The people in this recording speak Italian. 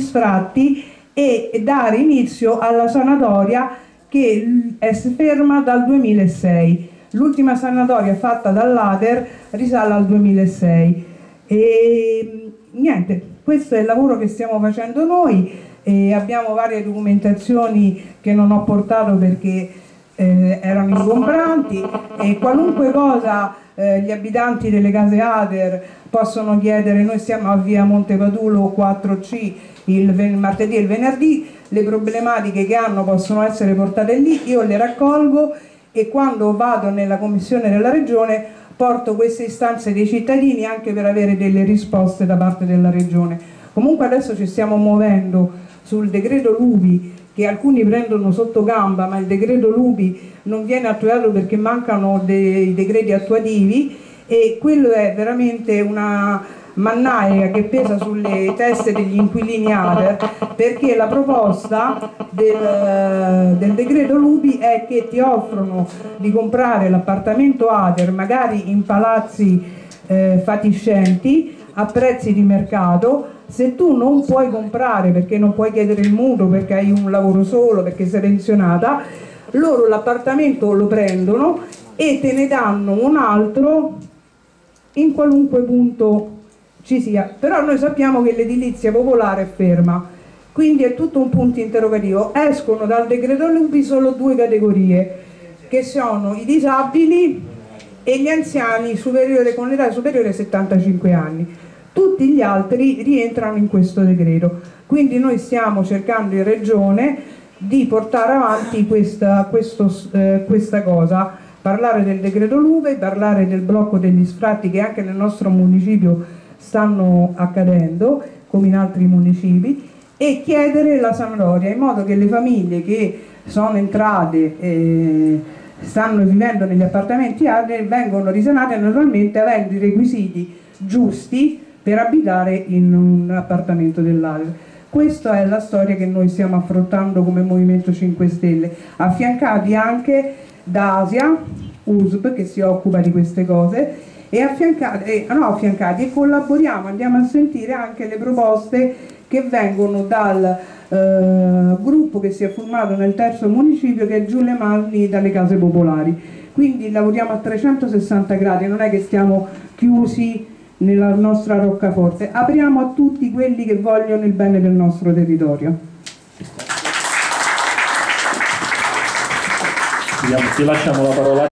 sfratti e dare inizio alla sanatoria che è ferma dal 2006. L'ultima sanatoria fatta dall'ATER risale al 2006. E niente, questo è il lavoro che stiamo facendo noi. E abbiamo varie documentazioni che non ho portato perché erano ingombranti, e qualunque cosa gli abitanti delle case ATER possono chiedere. Noi siamo a via Montepadulo 4C, il martedì e il venerdì, le problematiche che hanno possono essere portate lì, io le raccolgo e quando vado nella commissione della regione porto queste istanze dei cittadini anche per avere delle risposte da parte della regione. Comunque adesso ci stiamo muovendo sul decreto Lupi, che alcuni prendono sotto gamba, ma il decreto Lupi non viene attuato perché mancano dei decreti attuativi, e quello è veramente una mannaia che pesa sulle teste degli inquilini ATER, perché la proposta del decreto Lupi è che ti offrono di comprare l'appartamento ATER magari in palazzi fatiscenti a prezzi di mercato. Se tu non puoi comprare perché non puoi chiedere il mutuo, perché hai un lavoro solo, perché sei pensionata, loro l'appartamento lo prendono e te ne danno un altro in qualunque punto ci sia. Però noi sappiamo che l'edilizia popolare è ferma, quindi è tutto un punto interrogativo. Escono dal decreto Lupi solo due categorie, che sono i disabili e gli anziani con età superiore ai 75 anni. Tutti gli altri rientrano in questo decreto, quindi noi stiamo cercando in regione di portare avanti questa cosa, parlare del decreto LUVE, parlare del blocco degli sfratti che anche nel nostro municipio stanno accadendo, come in altri municipi, e chiedere la sanatoria in modo che le famiglie che sono entrate e stanno vivendo negli appartamenti ATER vengano risanate normalmente avendo i requisiti giusti per abitare in un appartamento dell'ATER. Questa è la storia che noi stiamo affrontando come Movimento 5 Stelle, affiancati anche da Asia, USB, che si occupa di queste cose, e collaboriamo, andiamo a sentire anche le proposte che vengono dal gruppo che si è formato nel terzo municipio, che è giù le mani dalle case popolari. Quindi lavoriamo a 360 gradi, non è che stiamo chiusi nella nostra roccaforte, apriamo a tutti quelli che vogliono il bene del nostro territorio. Ti lasciamo la parola.